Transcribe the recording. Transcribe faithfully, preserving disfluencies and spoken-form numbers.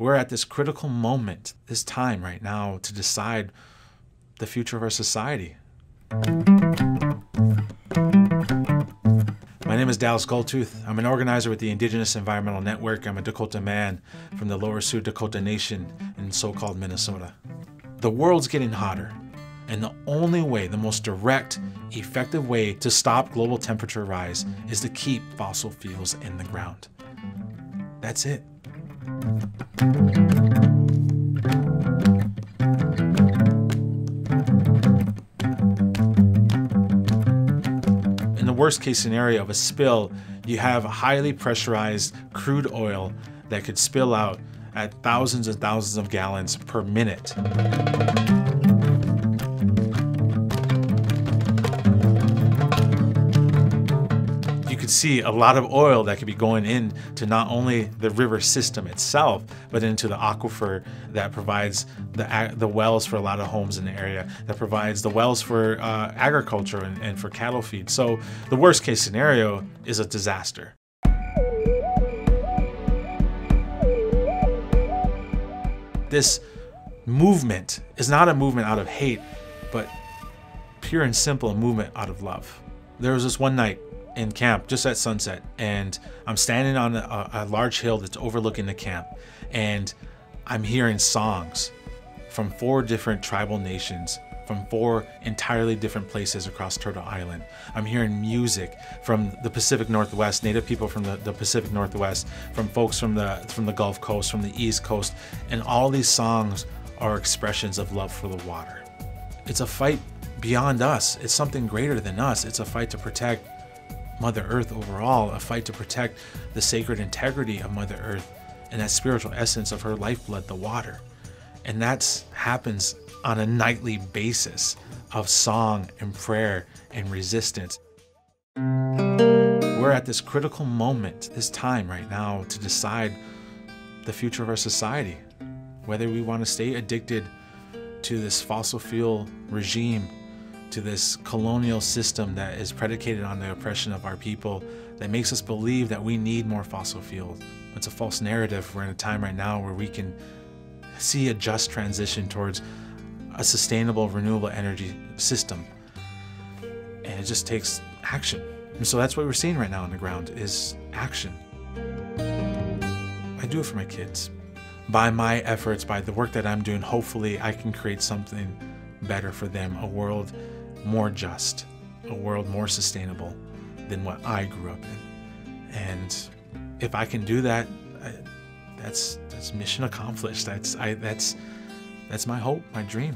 We're at this critical moment, this time right now, to decide the future of our society. My name is Dallas Goldtooth. I'm an organizer with the Indigenous Environmental Network. I'm a Dakota man from the Lower Sioux Dakota Nation in so-called Minnesota. The world's getting hotter, and the only way, the most direct, effective way to stop global temperature rise is to keep fossil fuels in the ground. That's it. In the worst case scenario of a spill, you have highly pressurized crude oil that could spill out at thousands and thousands of gallons per minute. See a lot of oil that could be going into not only the river system itself, but into the aquifer that provides the, the wells for a lot of homes in the area, that provides the wells for uh, agriculture and, and for cattle feed. So the worst case scenario is a disaster. This movement is not a movement out of hate, but pure and simple a movement out of love. There was this one night in camp just at sunset, and I'm standing on a, a large hill that's overlooking the camp, and I'm hearing songs from four different tribal nations, from four entirely different places across Turtle Island. I'm hearing music from the Pacific Northwest, Native people from the, the Pacific Northwest, from folks from the from the Gulf Coast, from the East Coast, and all these songs are expressions of love for the water. It's a fight beyond us. It's something greater than us. It's a fight to protect Mother Earth overall, a fight to protect the sacred integrity of Mother Earth and that spiritual essence of her lifeblood, the water. And that happens on a nightly basis of song and prayer and resistance. We're at this critical moment, this time right now, to decide the future of our society, whether we want to stay addicted to this fossil fuel regime, to this colonial system that is predicated on the oppression of our people, that makes us believe that we need more fossil fuels. It's a false narrative. We're in a time right now where we can see a just transition towards a sustainable, renewable energy system. And it just takes action. And so that's what we're seeing right now on the ground, is action. I do it for my kids. By my efforts, by the work that I'm doing, hopefully I can create something better for them, a world more just, a world more sustainable than what I grew up in. And if I can do that, I, that's that's mission accomplished. That's I, that's that's my hope, my dream.